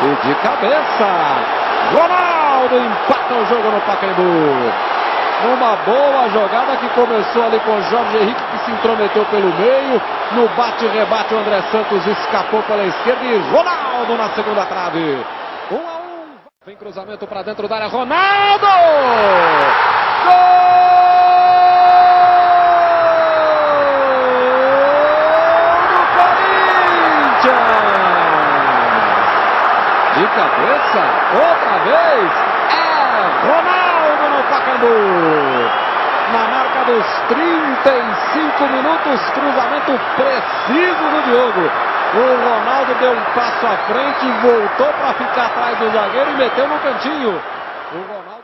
E de cabeça, Ronaldo empata o jogo no Pacaembu. Uma boa jogada que começou ali com Jorge Henrique, que se intrometeu pelo meio. No bate-rebate, o André Santos escapou pela esquerda e Ronaldo na segunda trave. 1-1. Vem cruzamento para dentro da área, Ronaldo! Gol! De cabeça, outra vez, é Ronaldo no Pacaembu. Na marca dos 35 minutos, cruzamento preciso do Diogo. O Ronaldo deu um passo à frente, voltou para ficar atrás do zagueiro e meteu no cantinho. O Ronaldo...